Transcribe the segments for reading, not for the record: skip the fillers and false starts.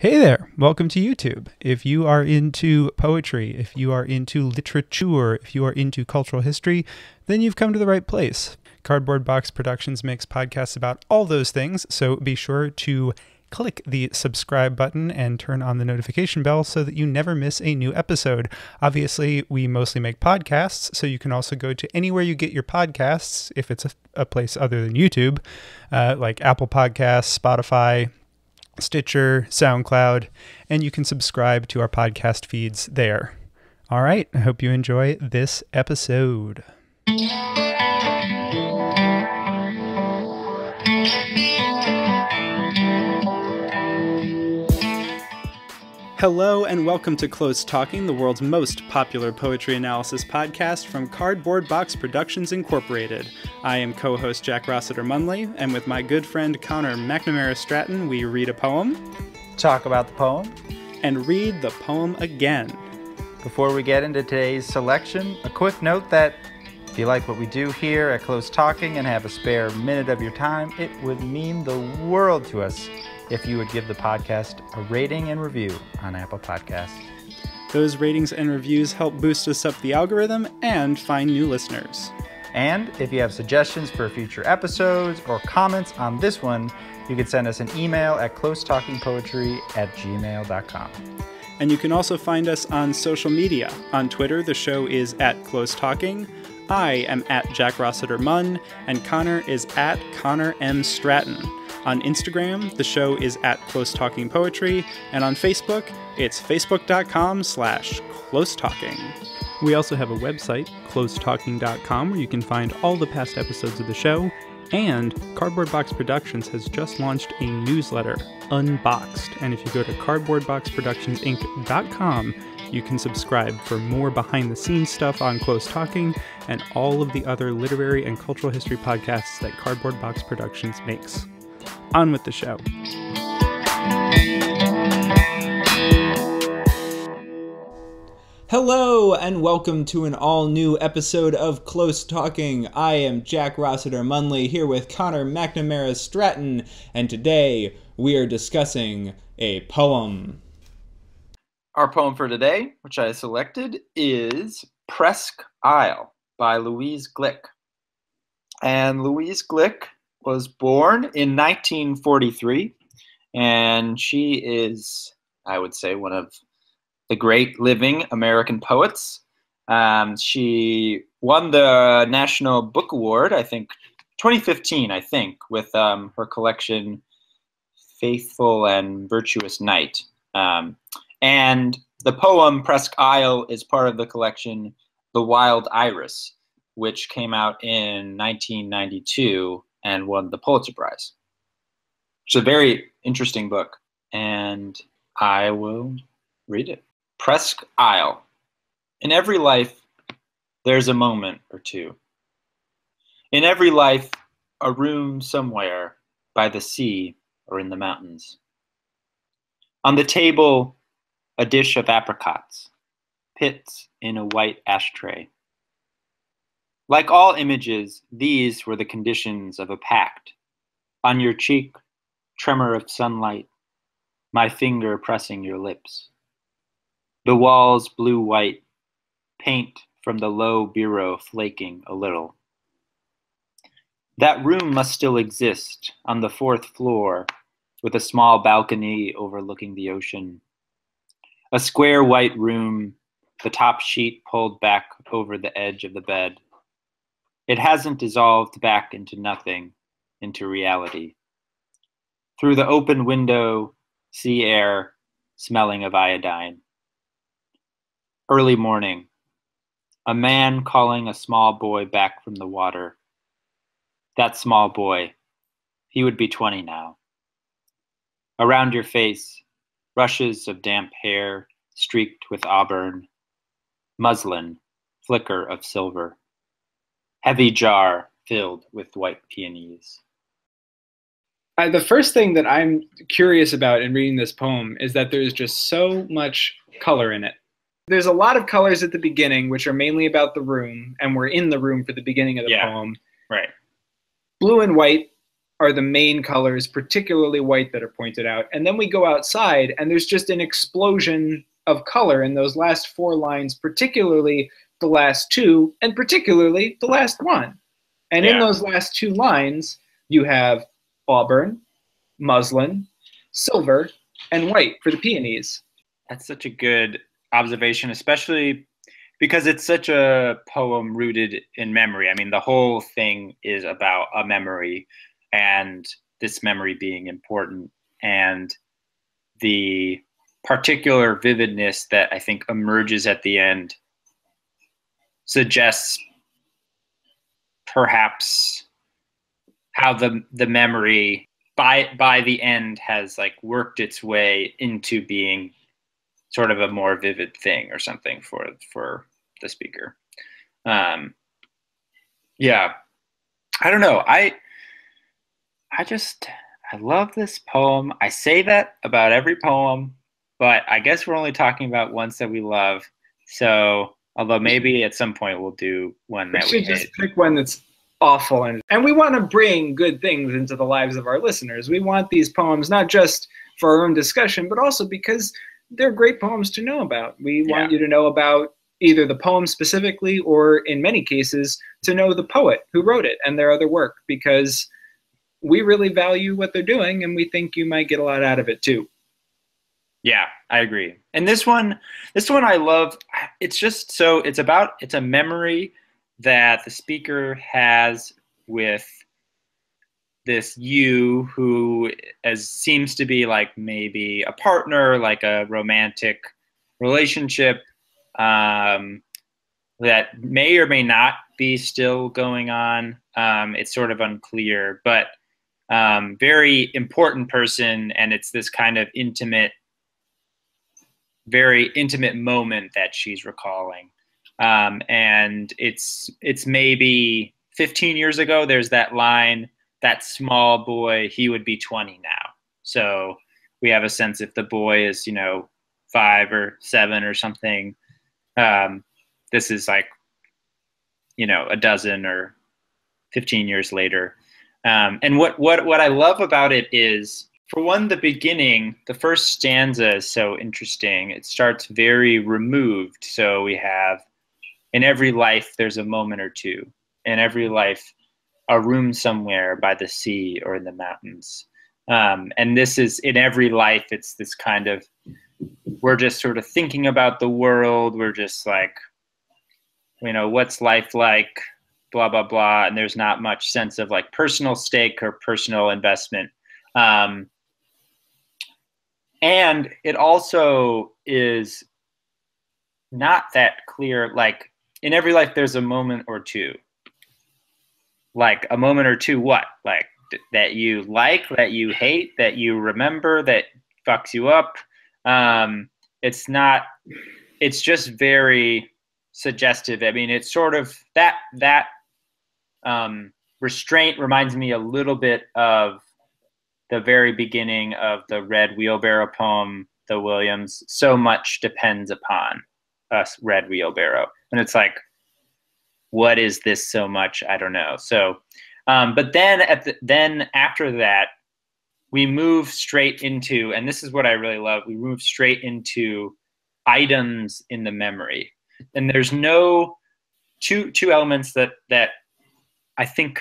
Hey there, welcome to YouTube. If you are into poetry, if you are into literature, if you are into cultural history, then you've come to the right place. Cardboard Box Productions makes podcasts about all those things, so be sure to click the subscribe button and turn on the notification bell so that you never miss a new episode. Obviously, we mostly make podcasts, so you can also go to anywhere you get your podcasts, if it's a place other than YouTube, like Apple Podcasts, Spotify, Stitcher, SoundCloud, and you can subscribe to our podcast feeds there. All right, I hope you enjoy this episode. Hello and welcome to Close Talking, the world's most popular poetry analysis podcast from Cardboard Box Productions, Inc. I am co-host Jack Rossiter-Munley, and with my good friend Connor McNamara Stratton, we read a poem, talk about the poem, and read the poem again. Before we get into today's selection, a quick note that if you like what we do here at Close Talking and have a spare minute of your time, it would mean the world to us if you would give the podcast a rating and review on Apple Podcasts. Those ratings and reviews help boost us up the algorithm and find new listeners. And if you have suggestions for future episodes or comments on this one, you can send us an email at closetalkingpoetry@gmail.com. And you can also find us on social media. On Twitter, the show is @CloseTalking. I am @JackRossiterMunn, and Connor is @ConnorMStratton. On Instagram, the show is @CloseTalkingPoetry, and on Facebook, it's facebook.com/closetalking. We also have a website, closetalking.com, where you can find all the past episodes of the show, and Cardboard Box Productions has just launched a newsletter, Unboxed, and if you go to cardboardboxproductionsinc.com, you can subscribe for more behind-the-scenes stuff on Close Talking and all of the other literary and cultural history podcasts that Cardboard Box Productions makes. On with the show. Hello, and welcome to an all-new episode of Close Talking. I am Jack Rossiter-Munley, here with Connor McNamara Stratton, and today we are discussing a poem. Our poem for today, which I selected, is Presque Isle by Louise Glück. And Louise Glück was born in 1943, and she is, I would say, one of the great living American poets. She won the National Book Award, I think, 2015, I think, with her collection Faithful and Virtuous Night. And the poem Presque Isle is part of the collection The Wild Iris, which came out in 1992 and won the Pulitzer Prize. It's a very interesting book, and I will read it. Presque Isle. In every life, there's a moment or two. In every life, a room somewhere by the sea or in the mountains. On the table, a dish of apricots, pits in a white ashtray. Like all images, these were the conditions of a pact. On your cheek, tremor of sunlight, my finger pressing your lips. The walls blue-white, paint from the low bureau flaking a little. That room must still exist on the fourth floor with a small balcony overlooking the ocean. A square white room, the top sheet pulled back over the edge of the bed. It hasn't dissolved back into nothing, into reality. Through the open window, sea air, smelling of iodine. Early morning, a man calling a small boy back from the water. That small boy, he would be 20 now. Around your face, rushes of damp hair streaked with auburn, muslin, flicker of silver, heavy jar filled with white peonies. The first thing that I'm curious about in reading this poem is that there's just so much color in it. There's a lot of colors at the beginning, which are mainly about the room, and we're in the room for the beginning of the poem. Right. Blue and white, are the main colors, particularly white, that are pointed out. And then we go outside and there's just an explosion of color in those last four lines, particularly the last two, and particularly the last one. And in those last two lines, you have auburn, muslin, silver, and white for the peonies. That's such a good observation, especially because it's such a poem rooted in memory. I mean, the whole thing is about a memory and this memory being important, and the particular vividness that I think emerges at the end suggests perhaps how the memory by the end has like worked its way into being sort of a more vivid thing or something for the speaker. Yeah, I don't know. I love this poem. I say that about every poem, but I guess we're only talking about ones that we love. So, although maybe at some point we'll do one that we hate. We should just pick one that's awful. And we want to bring good things into the lives of our listeners. We want these poems not just for our own discussion, but also because they're great poems to know about. We want you to know about either the poem specifically, or in many cases, to know the poet who wrote it and their other work, because we really value what they're doing, and we think you might get a lot out of it too. Yeah, I agree. And this one I love. It's just so, it's a memory that the speaker has with this you who seems to be like maybe a partner, like a romantic relationship that may or may not be still going on. It's sort of unclear, but very important person. And it's this kind of intimate, very intimate moment that she's recalling. And it's maybe 15 years ago, there's that line, that small boy, he would be 20 now. So we have a sense if the boy is, you know, 5 or 7 or something, this is like, you know, a dozen or 15 years later. And what I love about it is, for one, the beginning, the first stanza is so interesting. It starts very removed. So we have, in every life, there's a moment or two. In every life, a room somewhere by the sea or in the mountains. And this is, in every life, it's this kind of, we're just sort of thinking about the world. We're just like, you know, what's life like, blah, blah, blah. And there's not much sense of like personal stake or personal investment. And it also is not that clear, like, in every life there's a moment or two. Like, a moment or two what? Like, that you hate, that you remember, that fucks you up. It's not, it's just very suggestive. I mean, it's sort of, that restraint reminds me a little bit of the very beginning of the Red Wheelbarrow poem, the Williams, so much depends upon us, Red Wheelbarrow. And it's like, what is this so much? I don't know. So, but then after that, we move straight into, and this is what I really love, we move straight into items in the memory. And there's no, two elements that I think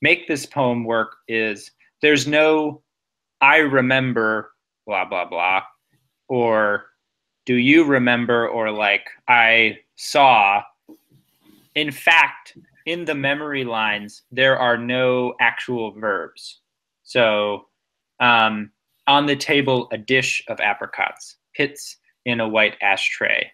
make this poem work is, there's no, I remember, blah, blah, blah, or do you remember, or like, I saw. In fact, in the memory lines, there are no actual verbs. So, on the table, a dish of apricots, pits in a white ashtray,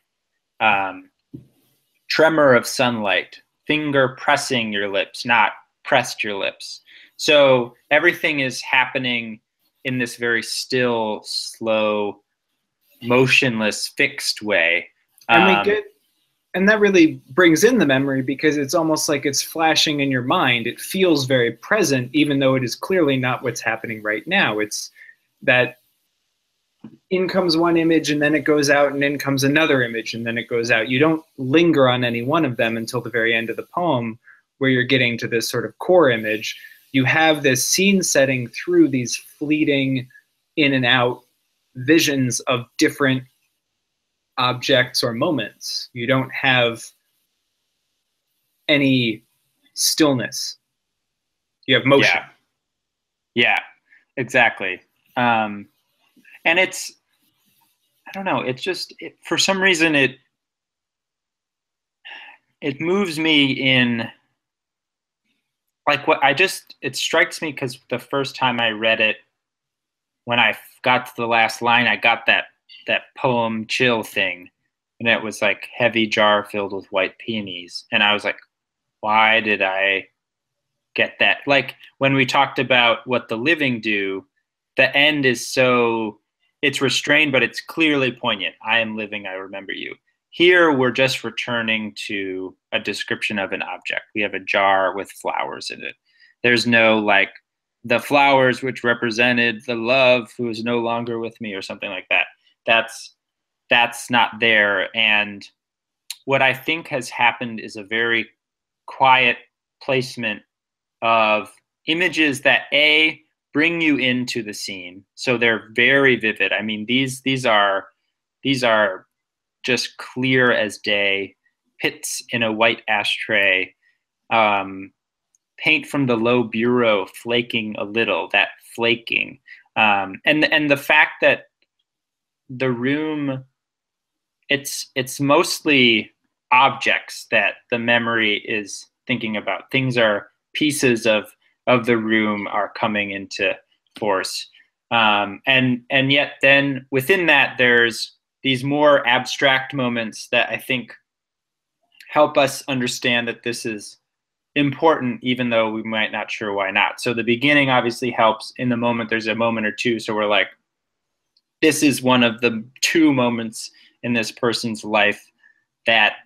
tremor of sunlight, finger pressing your lips, not pressed your lips. So everything is happening in this very still, slow, motionless, fixed way. And that really brings in the memory, because it's almost like it's flashing in your mind. It feels very present, even though it is clearly not what's happening right now. It's that in comes one image, and then it goes out, and in comes another image, and then it goes out. You don't linger on any one of them until the very end of the poem, where you're getting to this sort of core image. you have this scene setting through these fleeting in and out visions of different objects or moments. You don't have any stillness. You have motion. Yeah, exactly. And it's, I don't know, it's just, for some reason it moves me in, like it strikes me because the first time I read it, when I got to the last line, I got that poem chill thing. And it was like heavy jar filled with white peonies. And I was like, why did I get that? Like when we talked about what the living do, the end is so, it's restrained, but it's clearly poignant. I am living, I remember you. Here, we're just returning to a description of an object. We have a jar with flowers in it. There's no like the flowers which represented the love who is no longer with me or something like that. That's not there. And what I think has happened is a very quiet placement of images that A, bring you into the scene. So they're very vivid. I mean, these are just clear as day, pits in a white ashtray, paint from the low bureau flaking a little, that flaking. And the fact that the room, it's mostly objects that the memory is thinking about. Things are pieces of the room are coming into force. And yet then within that, there's these more abstract moments that I think help us understand that this is important, even though we might not sure why not. So the beginning obviously helps. In the moment, there's a moment or two. So we're like, this is one of the two moments in this person's life that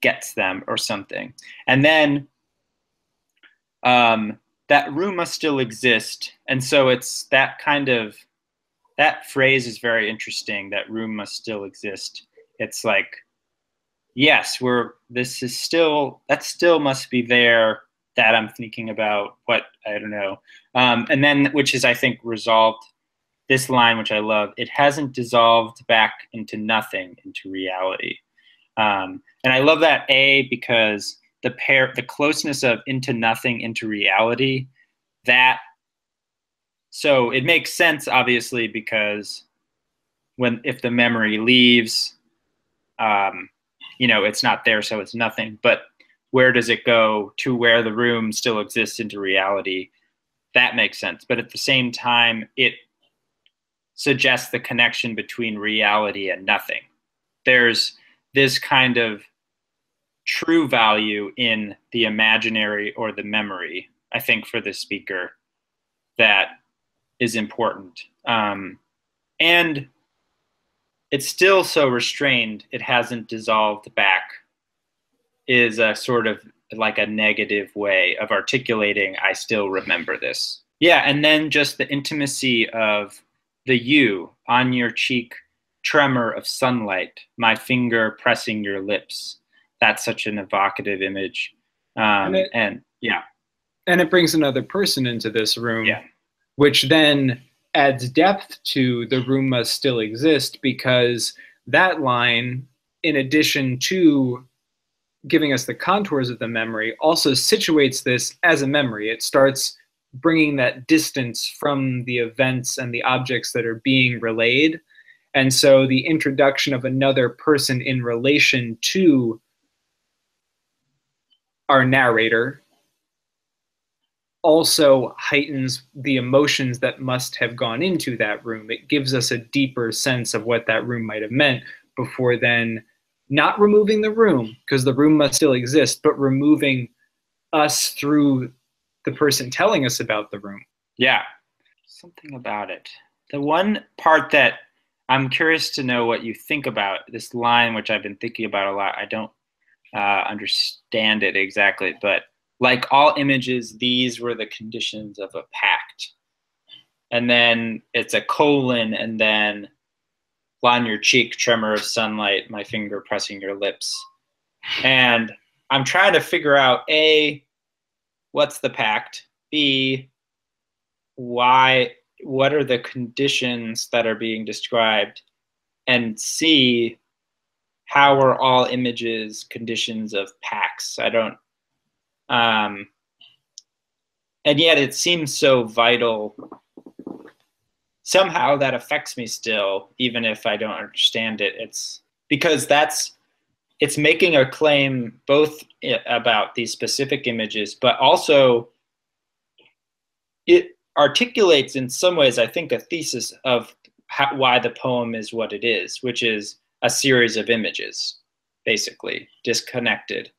gets them or something. And then that room must still exist. And so it's that kind of, that phrase is very interesting, that room must still exist. It's like, yes, this is still, that still must be there, that I'm thinking about, what, I don't know. And then, which is, I think, resolved, this line, which I love, it hasn't dissolved back into nothing, into reality. And I love that, A, because the closeness of into nothing, into reality, that, so it makes sense, obviously, because if the memory leaves, you know, it's not there, so it's nothing. But where does it go to where the room still exists into reality? That makes sense. But at the same time, it suggests the connection between reality and nothing. There's this kind of true value in the imaginary or the memory, I think, for the speaker that is important. And it's still so restrained, it hasn't dissolved back, is a sort of like a negative way of articulating, I still remember this. Yeah, and then just the intimacy of the you, on your cheek, tremor of sunlight, my finger pressing your lips. That's such an evocative image. And it brings another person into this room. Yeah. Which then adds depth to the room must still exist, because that line, in addition to giving us the contours of the memory, also situates this as a memory. It starts bringing that distance from the events and the objects that are being relayed. And so the introduction of another person in relation to our narrator also heightens the emotions that must have gone into that room. It gives us a deeper sense of what that room might have meant before then not removing the room, because the room must still exist, but removing us through the person telling us about the room. Yeah, something about it. The one part that I'm curious to know what you think about, this line, which I've been thinking about a lot, I don't understand it exactly, but like all images, these were the conditions of a pact. And then it's a colon, and then on your cheek, tremor of sunlight, my finger pressing your lips. And I'm trying to figure out, A, what's the pact? be why, what are the conditions that are being described, and C, how are all images conditions of pacts? I don't, and yet it seems so vital. Somehow that affects me still, even if I don't understand it. It's because it's making a claim both about these specific images, but also it articulates in some ways, I think, a thesis of how, why the poem is what it is, which is a series of images, basically, disconnected.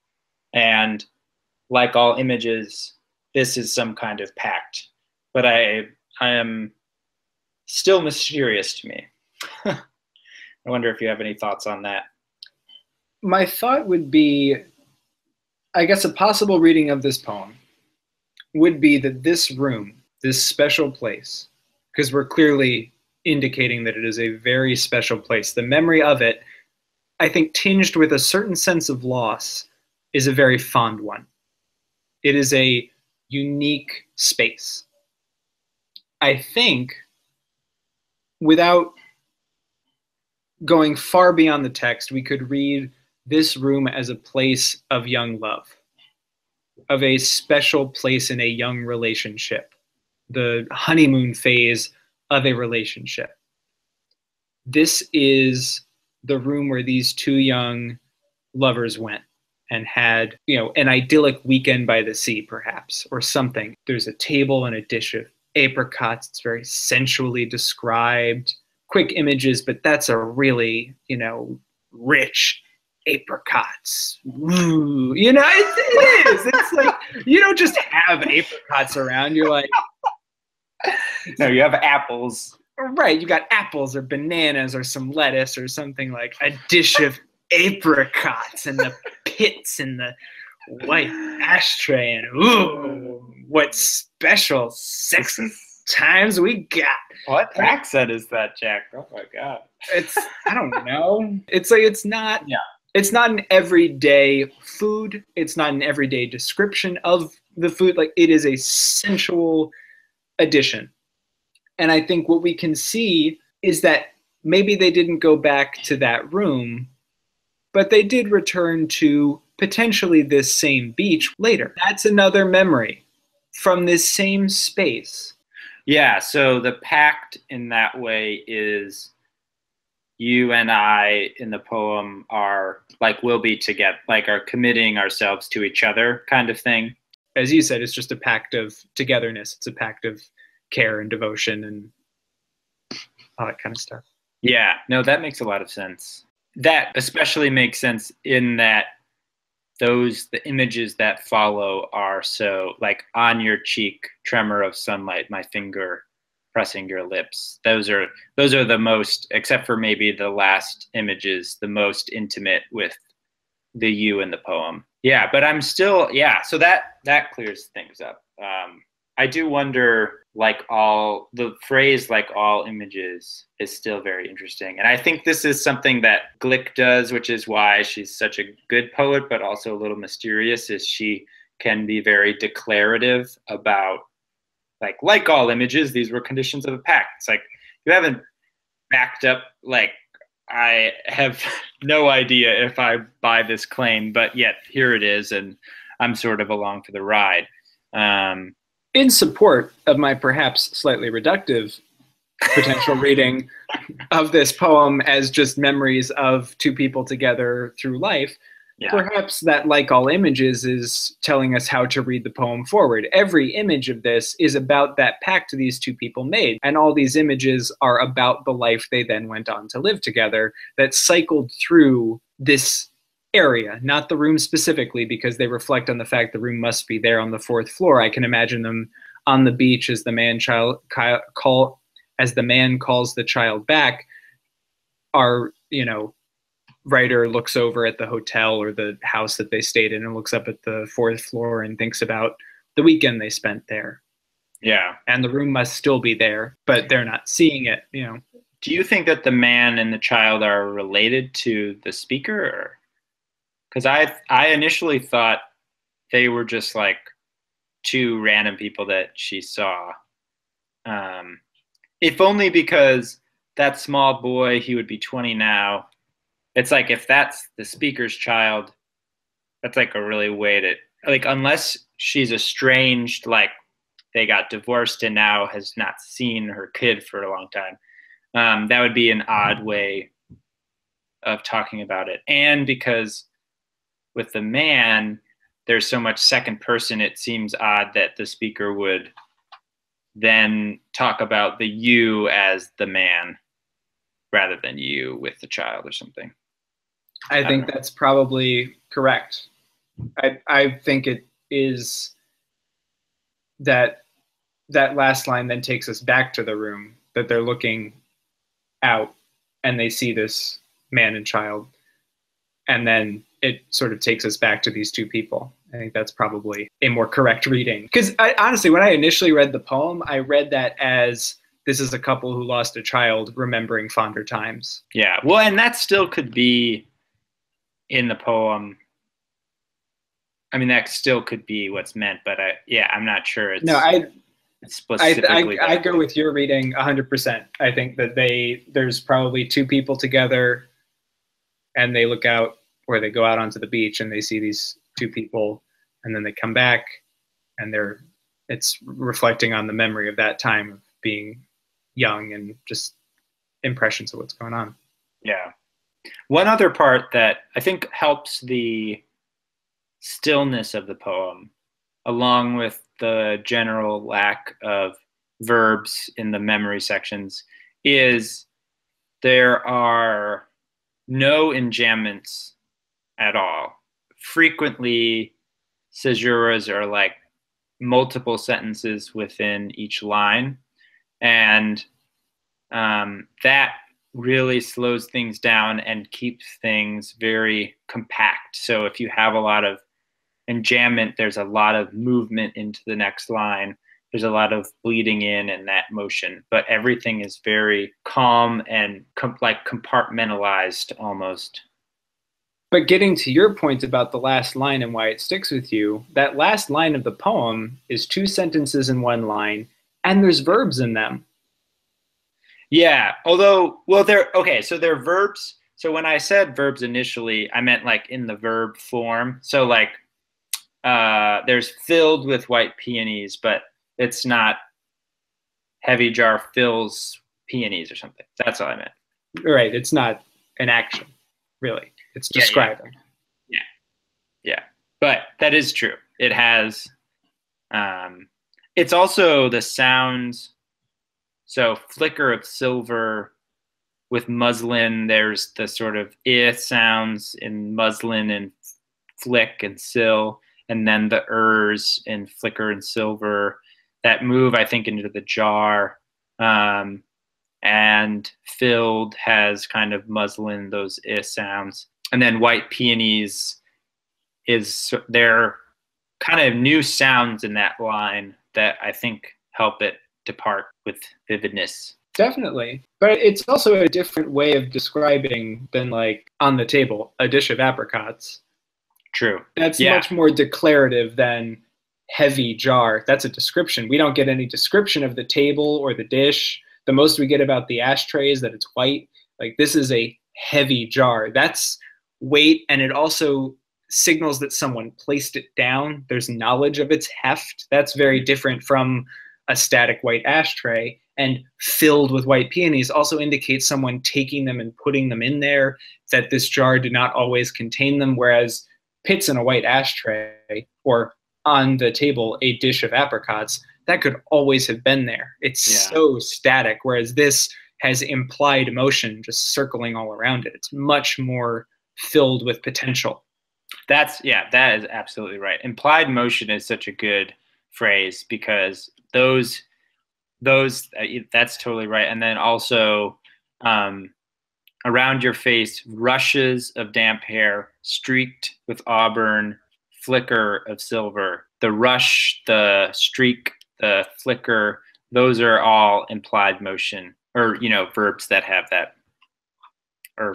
And like all images, this is some kind of pact. But I am still mysterious to me. I wonder if you have any thoughts on that. My thought would be, I guess a possible reading of this poem would be that this room, this special place, because we're clearly indicating that it is a very special place. The memory of it, I think tinged with a certain sense of loss, is a very fond one. It is a unique space. I think, without going far beyond the text, we could read this room as a place of young love, of a special place in a young relationship, the honeymoon phase of a relationship. This is the room where these two young lovers went and had, you know, an idyllic weekend by the sea, perhaps, or something. There's a table and a dish of apricots. It's very sensually described. Quick images, but that's a really, you know, rich apricots. Ooh, you know, it is. It's like, you don't just have apricots around. You're like, no, you have apples. Right, you got apples or bananas or some lettuce or something, like a dish of apricots and the pits and the white ashtray and ooh, what special sexy times we got. What accent is that, Jack? Oh my God. It's, I don't know. It's like, it's not, yeah. It's not an everyday food. It's not an everyday description of the food. Like, it is a sensual addition. And I think what we can see is that maybe they didn't go back to that room, but they did return to potentially this same beach later. That's another memory from this same space. Yeah, so the pact in that way is you and I in the poem are like, we'll be together, like are committing ourselves to each other kind of thing. As you said, it's just a pact of togetherness. It's a pact of care and devotion and all that kind of stuff. Yeah, no, that makes a lot of sense. That especially makes sense in that the images that follow are so, like, on your cheek, tremor of sunlight, my finger pressing your lips. Those are the most, except for maybe the last images, the most intimate with the you in the poem. Yeah, but I'm still, yeah, so that clears things up. I do wonder, like, all, the phrase, like all images, is still very interesting. And I think this is something that Glück does, which is why she's such a good poet, but also a little mysterious, is she can be very declarative about, like all images, these were conditions of a pact. It's like, you haven't backed up, like, I have no idea if I buy this claim, but yet here it is, and I'm sort of along for the ride. In support of my perhaps slightly reductive potential reading of this poem as just memories of two people together through life, yeah. Perhaps that, like all images, is telling us how to read the poem forward. Every image of this is about that pact these two people made, and all these images are about the life they then went on to live together that cycled through this area, not the room specifically, because they reflect on the fact the room must be there on the fourth floor. I can imagine them on the beach as the man calls the child back. Our, you know, writer looks over at the hotel or the house that they stayed in and looks up at the fourth floor and thinks about the weekend they spent there. Yeah. And the room must still be there, but they're not seeing it, you know. Do you think that the man and the child are related to the speaker, or? Because I initially thought they were just like two random people that she saw. If only because that small boy, he would be 20 now. It's like, if that's the speaker's child, that's like a really way to, like, unless she's estranged, like they got divorced and now has not seen her kid for a long time. That would be an odd way of talking about it. And because with the man, there's so much second person, it seems odd that the speaker would then talk about the you as the man rather than you with the child or something. I think that's probably correct. I think it is that last line then takes us back to the room, that they're looking out and they see this man and child, and then it sort of takes us back to these two people. I think that's probably a more correct reading. Because honestly, when I initially read the poem, I read that as this is a couple who lost a child remembering fonder times. Yeah, well, and that still could be in the poem. I mean, that still could be what's meant, but yeah, I'm not sure it's, no, it's specifically. I go with your reading 100%. I think that there's probably two people together and they look out, or they go out onto the beach and they see these two people, and then they come back and it's reflecting on the memory of that time of being young and just impressions of what's going on. Yeah. One other part that I think helps the stillness of the poem, along with the general lack of verbs in the memory sections, is there are no enjambments at all. Frequently, caesuras are like multiple sentences within each line, and that really slows things down and keeps things very compact. So if you have a lot of enjambment, there's a lot of movement into the next line. There's a lot of bleeding in and that motion, but everything is very calm and like compartmentalized almost. But getting to your point about the last line and why it sticks with you, that last line of the poem is two sentences in one line, and there's verbs in them. Yeah, although, well, so they're verbs. So when I said verbs initially, I meant like in the verb form. So like there's filled with white peonies, but it's not heavy jar fills peonies or something. That's all I meant. Right, it's not an action, really. It's describing. Yeah, yeah. But that is true. It has, it's also the sounds. So flicker of silver with muslin, there's the sort of ith sounds in muslin and flick and sill, and then the ers in flicker and silver that move, I think, into the jar. And filled has kind of muslin, those ith sounds. And then white peonies is, they're kind of new sounds in that line that I think help it depart with vividness. Definitely. But it's also a different way of describing than like on the table, a dish of apricots. True. That's much more declarative than heavy jar. That's a description. We don't get any description of the table or the dish. The most we get about the ashtray is that it's white. Like, this is a heavy jar. That's weight, and it also signals that someone placed it down. There's knowledge of its heft. That's very different from a static white ashtray. And filled with white peonies also indicates someone taking them and putting them in there, that this jar did not always contain them, whereas pits in a white ashtray or on the table, a dish of apricots, that could always have been there. It's so static, whereas this has implied emotion just circling all around it. It's much more filled with potential. That's, yeah, that is absolutely right. Implied motion is such a good phrase, because that's totally right. And then also around your face, rushes of damp hair, streaked with auburn, flicker of silver. The rush, the streak, the flicker, those are all implied motion, or, you know, verbs that have that, or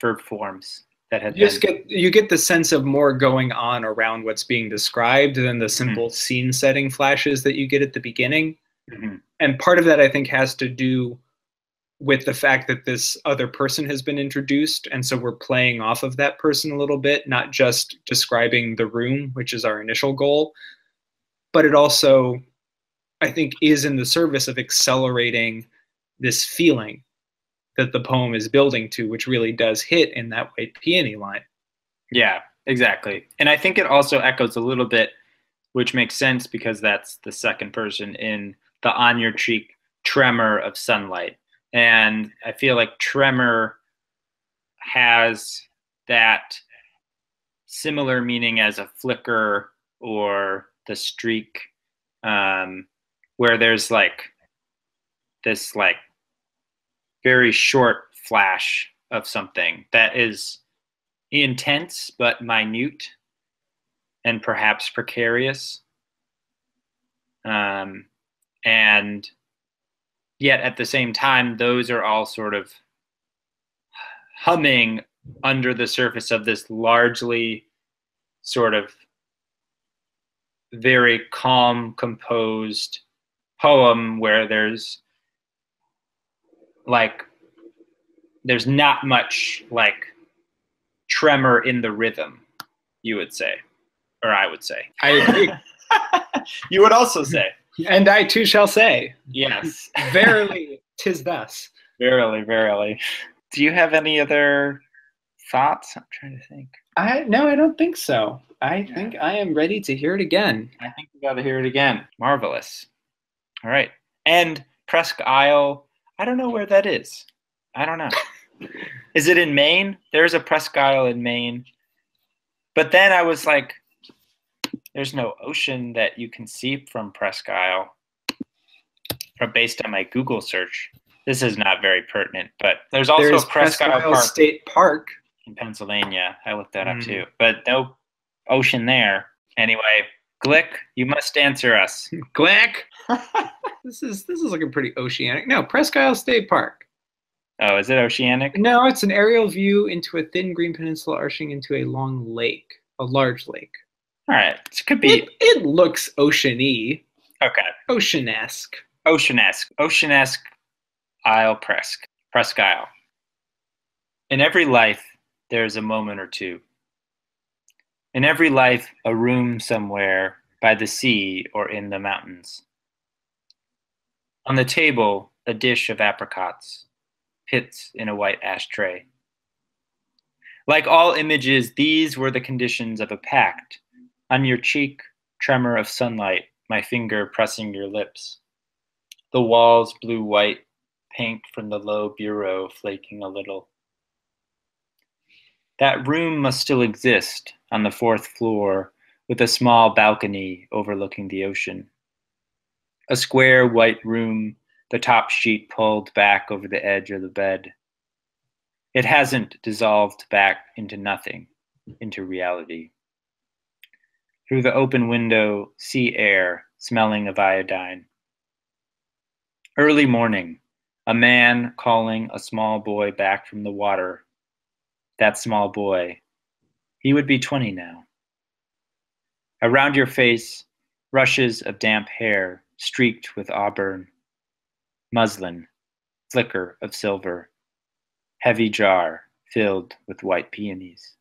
verb forms that had you get the sense of more going on around what's being described than the simple scene setting flashes that you get at the beginning. And part of that, I think, has to do with the fact that this other person has been introduced, and so we're playing off of that person a little bit, not just describing the room, which is our initial goal, but it also, I think, is in the service of accelerating this feeling that the poem is building to, which really does hit in that White Peony line. Yeah, exactly. And I think it also echoes a little bit, which makes sense because that's the second person in the on your cheek tremor of sunlight. And I feel like tremor has that similar meaning as a flicker or the streak, where there's like this like very short flash of something that is intense but minute and perhaps precarious. And yet at the same time, those are all sort of humming under the surface of this largely sort of very calm, composed poem where there's not much like tremor in the rhythm, you would say, or I would say. I agree. You would also say. And I too shall say. Yes. Verily, 'tis thus. Verily, verily. Do you have any other thoughts? I'm trying to think. No, I don't think so. I think I am ready to hear it again. I think we got to hear it again. Marvelous. All right. And Presque Isle, I don't know where that is. I don't know. Is it in Maine? There's a Presque Isle in Maine. But then I was like, there's no ocean that you can see from Presque Isle. Or based on my Google search, this is not very pertinent, but there's also Presque Isle Park State Park in Pennsylvania. I looked that up too, but no ocean there. Anyway, Glück, you must answer us. Glück. This is looking pretty oceanic. No, Presque Isle State Park. Oh, is it oceanic? No, it's an aerial view into a thin green peninsula arching into a long lake, a large lake. All right, it could be. It looks ocean-y. Okay. Ocean-esque. Ocean-esque. Ocean-esque Isle Presque. Presque Isle. In every life, there is a moment or two. In every life, a room somewhere by the sea or in the mountains. On the table, a dish of apricots, pits in a white ashtray. Like all images, these were the conditions of a pact. On your cheek, tremor of sunlight, my finger pressing your lips. The walls blue-white, paint from the low bureau flaking a little. That room must still exist on the fourth floor with a small balcony overlooking the ocean. A square white room, the top sheet pulled back over the edge of the bed. It hasn't dissolved back into nothing, into reality. Through the open window, sea air, smelling of iodine. Early morning, a man calling a small boy back from the water. That small boy, he would be 20 now. Around your face, rushes of damp hair, streaked with auburn. Muslin, flicker of silver. Heavy jar, filled with white peonies.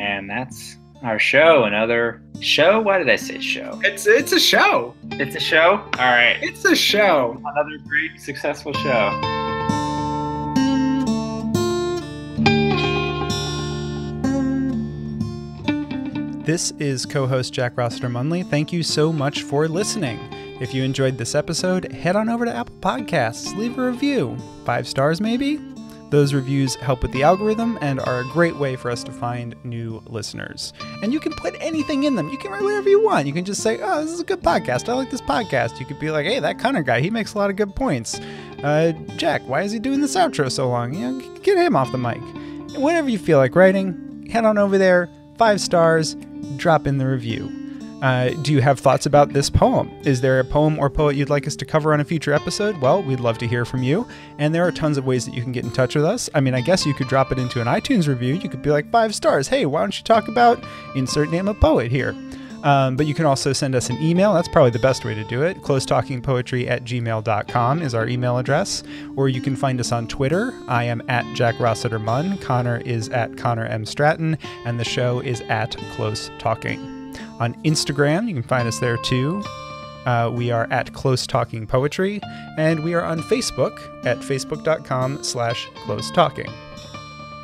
And that's our show. Another show? Why did I say show? It's a show. It's a show? All right. It's a show. Another great, successful show. This is co-host Jack Rossiter-Munley. Thank you so much for listening. If you enjoyed this episode, head on over to Apple Podcasts. Leave a review. 5 stars, maybe? Those reviews help with the algorithm and are a great way for us to find new listeners. And you can put anything in them. You can write whatever you want. You can just say, oh, this is a good podcast. I like this podcast. You could be like, hey, that Connor guy, he makes a lot of good points. Jack, why is he doing this outro so long? You know, get him off the mic. And whatever you feel like writing, head on over there, 5 stars, drop in the review. Do you have thoughts about this poem? Is there a poem or poet you'd like us to cover on a future episode? Well, we'd love to hear from you. And there are tons of ways that you can get in touch with us. I mean, I guess you could drop it into an iTunes review. You could be like, 5 stars. Hey, why don't you talk about insert name of poet here? But you can also send us an email. That's probably the best way to do it. CloseTalkingPoetry@gmail.com is our email address. Or you can find us on Twitter. I am at Jack Rossiter-Munn. Connor is at Connor M. Stratton. And the show is at Close Talking. On Instagram, you can find us there too. We are at Close Talking Poetry. And we are on Facebook at facebook.com/closetalking.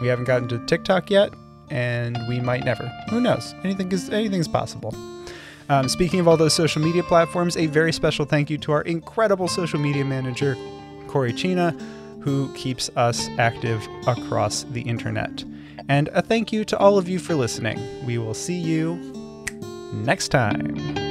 We haven't gotten to TikTok yet. And we might never. Who knows? Anything's possible. Speaking of all those social media platforms, a very special thank you to our incredible social media manager, Cory China, who keeps us active across the internet. And a thank you to all of you for listening. We will see you next time.